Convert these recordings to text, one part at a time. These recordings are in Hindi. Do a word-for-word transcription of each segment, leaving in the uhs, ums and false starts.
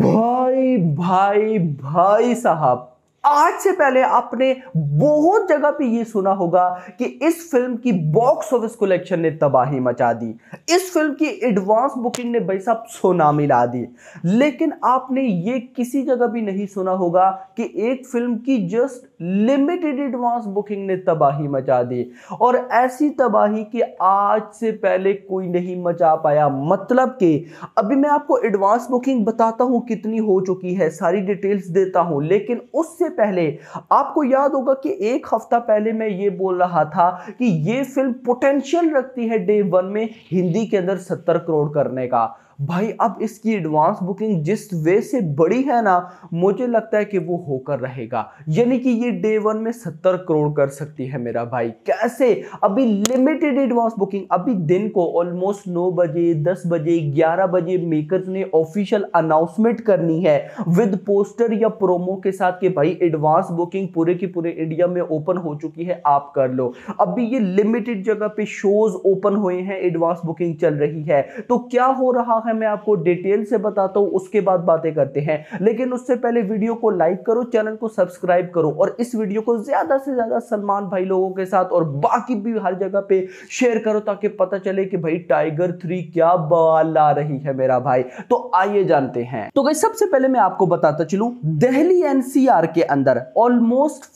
भाई भाई भाई साहब, आज से पहले आपने बहुत जगह पे ये सुना होगा कि इस फिल्म की बॉक्स ऑफिस कलेक्शन ने तबाही मचा दी, इस फिल्म की एडवांस बुकिंग ने भाई साहब सुनामी ला दी, लेकिन आपने ये किसी जगह भी नहीं सुना होगा कि एक फिल्म की जस्ट लिमिटेड एडवांस बुकिंग ने तबाही मचा दी, और ऐसी तबाही कि आज से पहले कोई नहीं मचा पाया। मतलब कि अभी मैं आपको एडवांस बुकिंग बताता हूँ कितनी हो चुकी है, सारी डिटेल्स देता हूँ, लेकिन उससे पहले आपको याद होगा कि एक हफ्ता पहले मैं ये बोल रहा था कि ये फिल्म पोटेंशियल रखती है डे वन में हिंदी के अंदर सत्तर करोड़ करने का। भाई अब इसकी एडवांस बुकिंग जिस वे से बड़ी है ना, मुझे लगता है कि वो होकर रहेगा, यानी कि ये डे वन में सत्तर करोड़ कर सकती है मेरा भाई। कैसे? अभी लिमिटेड एडवांस बुकिंग, अभी दिन को ऑलमोस्ट नौ बजे, दस बजे, ग्यारह बजे मेकर्स ने ऑफिशियल अनाउंसमेंट करनी है विद पोस्टर या प्रोमो के साथ कि भाई एडवांस बुकिंग पूरे की पूरे इंडिया में ओपन हो चुकी है, आप कर लो। अभी ये लिमिटेड जगह पे शोज ओपन हुए हैं, एडवांस बुकिंग चल रही है, तो क्या हो रहा है मैं आपको डिटेल से बताता हूं, उसके बाद बातें करते हैं। लेकिन उससे पहले वीडियो को लाइक करो, चैनल को सब्सक्राइब करो, और इस वीडियो को ज्यादा से ज्यादा सलमान भाई लोगों के साथ और बाकी भी हर जगह पे शेयर करो, ताकि पता चले कि भाई टाइगर थ्री क्या बवाल ला रही है मेरा भाई। तो आइए जानते हैं। तो गाइस सबसे पहले मैं आपको बताता चलूं, दिल्ली एनसीआर के अंदर ऑलमोस्ट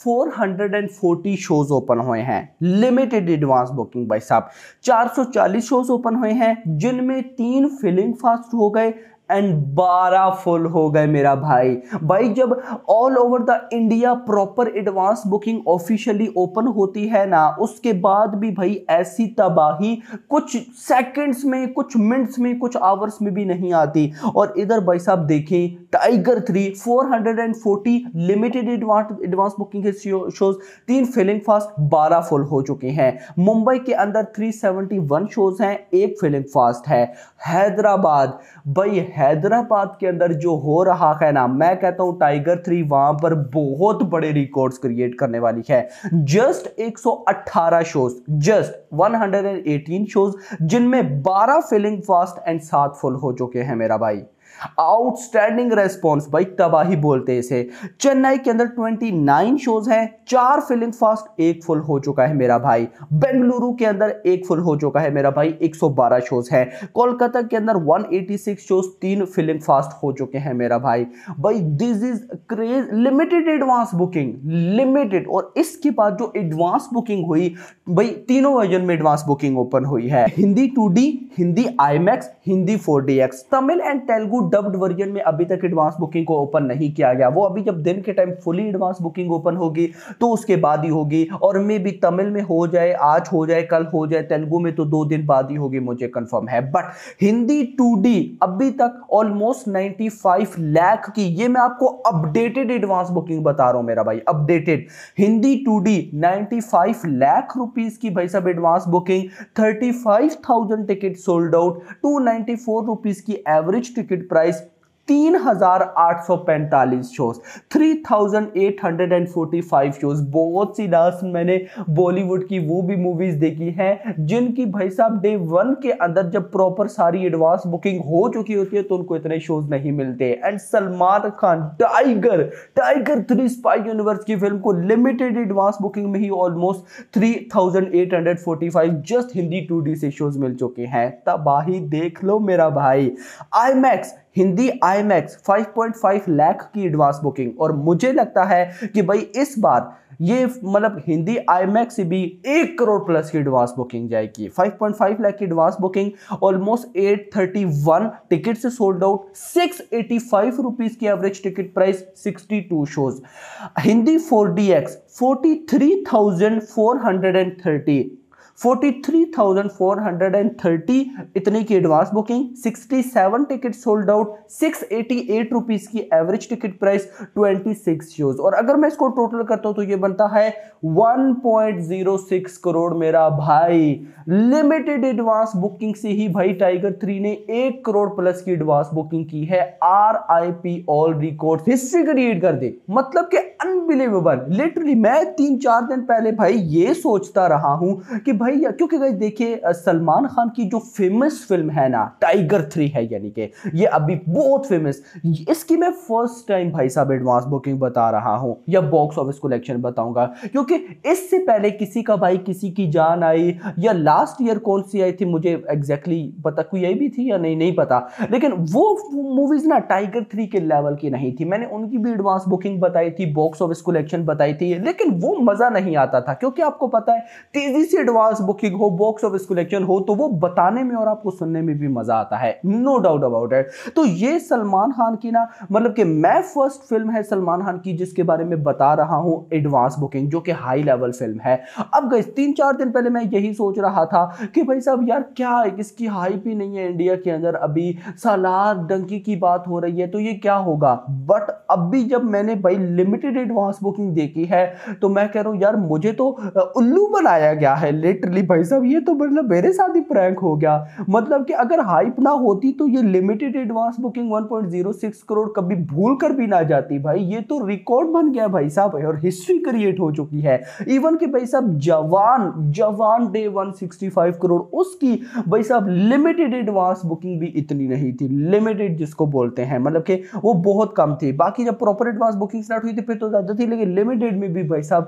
चार सौ चालीस शोज ओपन हुए हैं, लिमिटेड एडवांस बुकिंग भाई साहब। चार सौ चालीस शोज ओपन हुए हैं, जिनमें तीन फिलिंग फास्ट हो गए एंड बारह फुल हो गए मेरा भाई। भाई जब all over the India proper advance booking officially open होती है ना, उसके बाद भी भाई ऐसी तबाही कुछ सेकंड्स में, कुछ मिनट्स में, कुछ आवर्स में भी नहीं आती। और इधर भाई साहब देखें, टाइगर थ्री चार सौ चालीस लिमिटेड एडवांस एडवांस बुकिंग के शोज, तीन फिलिंग फास्ट, बारह फुल हो चुके हैं। मुंबई के अंदर तीन सौ इकहत्तर शोज हैं, एक फिलिंग फास्ट है। हैदराबाद, भाई हैदराबाद के अंदर जो हो रहा है ना, मैं कहता हूं टाइगर थ्री वहां पर बहुत बड़े रिकॉर्ड्स क्रिएट करने वाली है। जस्ट एक सौ अठारह शोज, जस्ट एक सौ अठारह शोज, जिनमें बारह फिलिंग फास्ट एंड सात फुल हो चुके हैं मेरा भाई। आउटस्टैंडिंग रेस्पॉन्स, भाई तबाही बोलते हैं इसे। चेन्नई के अंदर उनतीस शोज हैं, चार फिलिंग फास्ट, एक फुल हो चुका है मेरा भाई। बेंगलुरु के अंदर एक फुल हो चुका है मेरा भाई, एक सौ बारह शोज हैं। कोलकाता के अंदर एक सौ छियासी शोज, तीन फिलिंग फास्ट हो चुके हैं मेरा भाई। भाई this is craze, limited advance booking, limited. और इसके बाद जो एडवांस बुकिंग हुई भाई, तीनों वर्जन में एडवांस बुकिंग ओपन हुई है, Hindi two D, Hindi IMAX, Hindi four D X. Tamil and Telugu dubbed version में अभी तक एडवांस बुकिंग को ओपन नहीं किया गया, वो अभी जब दिन के time fully advance booking open होगी तो उसके बाद ही होगी। और मे भी तमिल में हो जाए, आज हो जाए, कल हो जाए, तेलुगु में तो दो दिन बाद ही होगी, मुझे कंफर्म है। बट हिंदी टू डी अभी तक ऑलमोस्ट पचानवे लाख की, ये मैं आपको अपडेटेड एडवांस बुकिंग बता रहा हूं मेरा भाई, अपडेटेड हिंदी टू डी पचानवे लाख रुपीस की भाई साहब एडवांस बुकिंग, पैंतीस हज़ार टिकट सोल्ड आउट, दो सौ चौरानवे रुपीस की एवरेज टिकट प्राइस, तीन हज़ार आठ सौ पैंतालीस शोज, तीन हज़ार आठ सौ पैंतालीस शोज। बहुत सी नास मैंने बॉलीवुड की वो भी मूवीज देखी हैं जिनकी भाई साहब डे वन के अंदर जब प्रॉपर सारी एडवांस बुकिंग हो चुकी होती है तो उनको इतने शोज नहीं मिलते। And Salman Khan Tiger Tiger three spy universe की फिल्म को लिमिटेड एडवांस बुकिंग में ही ऑलमोस्ट तीन हज़ार आठ सौ पैंतालीस जस्ट हिंदी टू डी से शोज मिल चुके हैं। तबाही देख लो मेरा भाई। IMAX, Hindi IMAX पाँच पॉइंट पाँच लाख की एडवांस बुकिंग, और मुझे लगता है कि भाई इस बार ये मतलब हिंदी आई मैक्स भी एक करोड़ प्लस की एडवांस बुकिंग जाएगी। पाँच पॉइंट पाँच लाख की एडवांस बुकिंग, ऑलमोस्ट आठ सौ इकतीस टिकट से सोल्ड आउट, छह सौ पचासी रुपीस की एवरेज टिकट प्राइस, बासठ shows. Hindi four D X तैंतालीस हज़ार चार सौ तीस तैंतालीस हज़ार चार सौ तीस इतने की एडवांस बुकिंग, सड़सठ टिकट सोल्ड आउट, छह सौ अठासी रुपीस की एवरेज टिकट प्राइस, छब्बीस शोज। और अगर मैं इसको टोटल करता हूं तो ये बनता है एक पॉइंट शून्य छह करोड़ मेरा भाई। लिमिटेड एडवांस बुकिंग से ही भाई टाइगर थ्री ने एक करोड़ प्लस की एडवांस बुकिंग की है। RIP all record history create कर दे, मतलब कि अनबिलीवेबल। लिटरली मैं तीन चार दिन पहले भाई ये सोचता रहा हूं कि भाई भाई, क्योंकि गाइस देखिए सलमान खान की जो फेमस फिल्म है ना टाइगर थ्री है, यानी कि ये अभी बहुत फेमस, इसकी मैं फर्स्ट टाइम भाई साहब एडवांस बुकिंग बता रहा हूँ या बॉक्स ऑफिस कलेक्शन बताऊंगा, क्योंकि इससे पहले किसी का भाई किसी की जान आई या लास्ट ईयर कौन सी आई थी मुझे एग्जैक्टली पता, कोई आई भी थी या नहीं नहीं पता, लेकिन वो मूवीज ना टाइगर थ्री के लेवल की नहीं थी। मैंने उनकी भी एडवांस बुकिंग बताई थी, बॉक्स ऑफिस कलेक्शन बताई थी, लेकिन वो मजा नहीं आता था, क्योंकि आपको पता है तेजी से एडवांस बुकिंग हो, बॉक्स ऑफिस कलेक्शन हो, तो वो बताने में और आपको सुनने में भी मजा आता है, नो डाउट अबाउट इट। तो ये सलमान खान की ना मतलब कि मैं फर्स्ट फिल्म है सलमान खान की जिसके बारे में बता रहा हूं एडवांस बुकिंग, जो कि हाई लेवल फिल्म है। अब गाइस तीन चार दिन पहले मैं यही सोच रहा था कि भाई साहब यार क्या है, इसकी हाइप ही नहीं है इंडिया के अंदर, अभी सालार डंकी की बात हो रही है तो ये क्या होगा, बट अभी जब मैंने भाई लिमिटेड एडवांस बुकिंग देखी है तो मैं कह रहा हूं यार मुझे तो उल्लू बनाया गया है लिटरली भाई साहब, ये तो मतलब मेरे साथ ही प्रैंक हो गया। मतलब कि अगर हाइप ना होती तो ये limited advance booking one point zero six crore कभी भूल कर भी ना जाती भाई, ये तो रिकॉर्ड बन गया भाई साहब और हिस्ट्री क्रिएट हो चुकी है। इवन के भाई साहब Jawan Jawan day one sixty five crore, उसकी भाई साहब लिमिटेड एडवांस बुकिंग भी इतनी नहीं थी, लिमिटेड जिसको बोलते हैं मतलब कि वो बहुत कम थी, बाकी जब प्रॉपर एडवांस बुकिंग स्टार्ट हुई थी फिर तो ज्यादा थी, लेकिन लिमिटेड में भी भाई साहब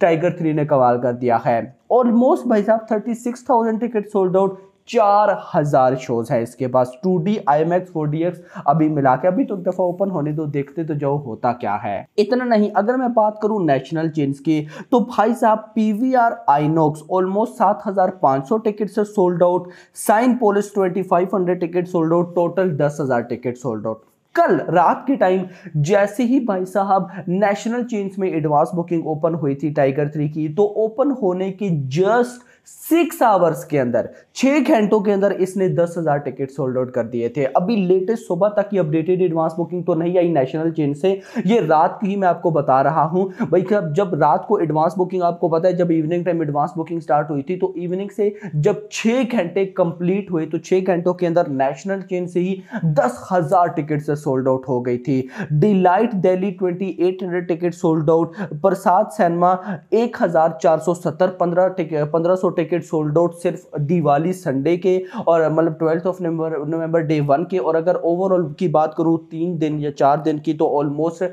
टाइगर थ्री ने कमाल कर दिया है। ऑलमोस्ट भाई साहब thirty six thousand ticket sold out, चार हजार शोज है इसके पास, two D IMAX four D X अभी मिला के, अभी तो एक दफा ओपन होने दो, देखते तो जाओ होता क्या है। इतना नहीं, अगर मैं बात करूं नेशनल चेन्स की तो भाई साहब P V R INOX almost सात हजार पाँच सौ टिकट से sold out, Cinepolis twenty five hundred ticket sold out, total दस हजार टिकट सोल्ड आउट। कल रात के टाइम जैसे ही भाई साहब नेशनल चेन्स में एडवांस बुकिंग ओपन हुई थी टाइगर थ्री की, तो ओपन होने की जस्ट सिक्स आवर्स के अंदर, छः घंटों के अंदर इसने दस हज़ार टिकट सोल्ड आउट कर दिए थे। अभी लेटेस्ट सुबह तक की अपडेटेड एडवांस बुकिंग तो नहीं आई नेशनल चेन से, ये रात की ही मैं आपको बता रहा हूँ भाई साहब। जब रात को एडवांस बुकिंग आपको पता है जब evening time advance booking start हुई थी तो इवनिंग से जब छः घंटे कंप्लीट हुए तो छः घंटों के अंदर नेशनल चेन से ही दस हज़ार टिकट से सोल्ड आउट हो गई थी। Delite Delhi twenty eight hundred ticket sold out, Prasad cinema एक हज़ार चार सौ सत्तर पंद्रह पंद्रह सौ टिकट सोल्ड आउट सिर्फ दिवाली संडे के और मतलब twelfth of November day one के, और अगर ओवरऑल की बात करूं तीन दिन या चार दिन की तो ऑलमोस्ट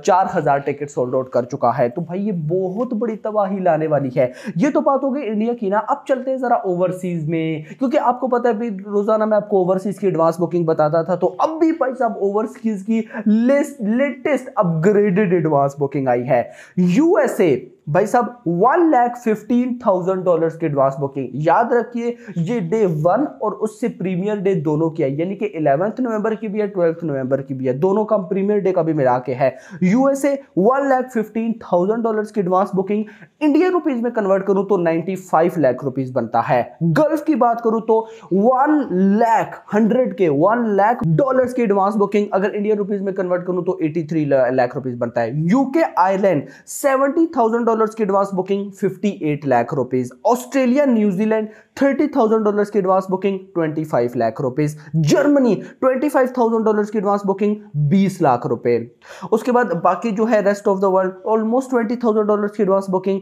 चार हजार टिकट सोल्ड आउट कर चुका है। तो भाई ये बहुत बड़ी तबाही लाने वाली है। ये तो बात हो गई इंडिया की ना, अब चलते हैं जरा ओवरसीज में, क्योंकि आपको पता है रोजाना मैं आपको ओवरसीज की एडवांस बुकिंग बताता था, तो अब भी भाई साहब ओवरसीज की लेटेस्ट अपग्रेडेड एडवांस बुकिंग आई है। यूएसए भाई साहब one lakh fifteen thousand dollar की एडवांस बुकिंग, याद रखिए ये डे वन और उससे प्रीमियर डे दोनों की है, यानी कि इलेवेंथ नवंबर की भी है, ट्वेल्थ नवंबर की भी है, दोनों का प्रीमियर डे का भी मिला के है। USA one lakh fifteen thousand dollar की एडवांस बुकिंग, इंडियन रुपीज में कन्वर्ट करूं तो नाइन्टी फाइव लाख रुपीज बनता है। गल्फ की बात करूं तो वन लैख हंड्रेड के वन लाख डॉलर की एडवांस बुकिंग, अगर इंडियन रुपीज में कन्वर्ट करूं तो एटी थ्री लाख रुपीज बनता है। UK Ireland seventy thousand dollars की advance booking fifty eight lakh rupees, Australia New Zealand thirty thousand dollars की advance booking twenty five lakh rupees, Germany twenty five thousand dollars की एडवांस बुकिंग बीस लाख रुपए। उसके बाद बाकी जो है rest of the world almost twenty thousand dollars की एडवांस बुकिंग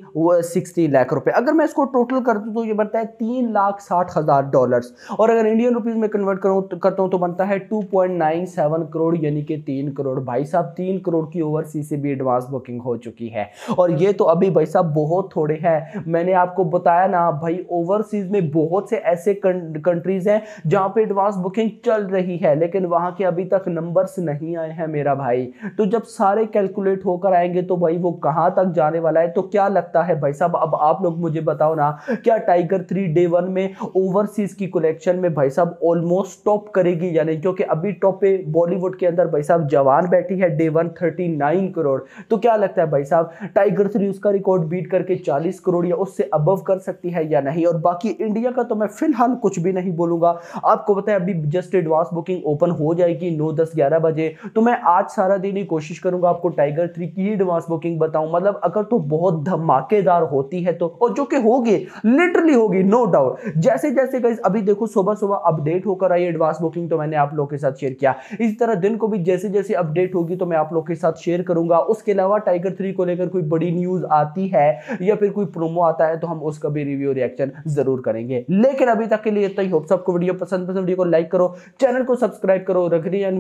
सिक्सटी लाख रुपए, अगर मैं इसको टोटल कर दूं तो ये बनता है तीन लाख साठ हजार डॉलर्स, और अगर इंडियन रुपीस में कन्वर्ट करूं करता हूं तो बनता है two point nine seven crore, यानी कि तीन करोड़। भाई साहब तीन करोड़ की ओवरसीज से भी एडवांस बुकिंग हो चुकी है, और ये तो अभी भाई साहब बहुत थोड़े हैं। मैंने आपको बताया ना भाई ओवरसीज में बहुत से ऐसे कंट्रीज हैं जहां पे एडवांस बुकिंग चल रही है, लेकिन वहां के अभी तक नंबर्स नहीं आए हैं मेरा भाई, तो जब सारे कैलकुलेट होकर आएंगे तो भाई वो कहां तक जाने वाला है। तो क्या लगता है भाई साहब, अब आप लोग मुझे बताओ ना, क्या टाइगर थ्री डे वन में ओवरसीज की कलेक्शन में भाई साहब ऑलमोस्ट टॉप करेगी या नहीं, क्योंकि अभी टॉप पे बॉलीवुड के अंदर भाई साहब जवान बैठी है day one thirty nine crore, तो क्या लगता है भाई साहब टाइगर थ्री उसका रिकॉर्ड बीट करके चालीस करोड़ या उससे अबव कर सकती है या नहीं। और बाकी इंडिया का तो मैं फिलहाल कुछ भी नहीं बोलूंगा, आपको पता है अभी जस्ट एडवांस बुकिंग ओपन हो जाएगी नौ दस ग्यारह बजे, तो मैं आज सारा दिन ही पूरी कोशिश करूंगा आपको टाइगर थ्री की एडवांस बुकिंग बताऊं, मतलब अगर तो बहुत धमाकेदार होती है तो, और जो कि होगी, लिटरली होगी, नो डाउट। जैसे जैसे गाइस अभी देखो सुबह सुबह अपडेट होकर आई एडवांस बुकिंग तो मैंने आप लोगों के साथ शेयर किया, इस तरह दिन को भी जैसे जैसे अपडेट होगी तो मैं आप लोगों के साथ शेयर करूंगा। उसके अलावा टाइगर थ्री को लेकर कोई बड़ी न्यूज आती है या फिर कोई प्रोमो आता है तो हम उसका भी रिव्यू रिएक्शन जरूर करेंगे। लेकिन अभी तक के लिए इतना ही। होप सबको वीडियो पसंद पसंद वीडियो को लाइक करो, चैनल को सब्सक्राइब करो, रख रही है।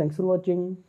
Thanks for watching.